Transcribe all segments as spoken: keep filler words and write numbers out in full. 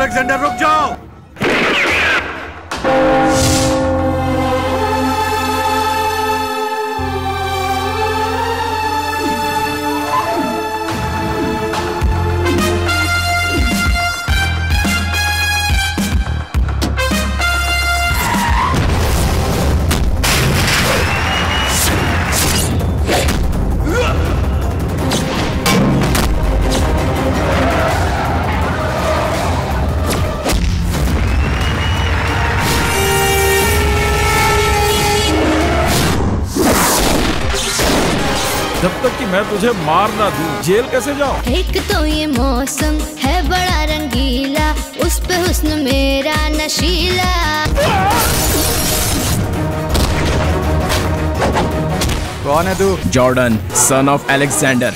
Alexander रुक जाओ। जब तक कि मैं तुझे मार ना दूं, जेल कैसे जाऊं? एक तो ये मौसम है बड़ा रंगीला, उस पे हुस्न मेरा नशीला। कौन है तू? Jordan, son of Alexander.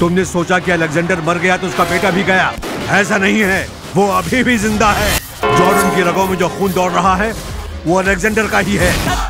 तुमने सोचा कि अलेक्जेंडर मर गया तो उसका बेटा भी गया, ऐसा नहीं है, वो अभी भी जिंदा है। जॉर्डन की रगों में जो खून दौड़ रहा है वो अलेक्जेंडर का ही है।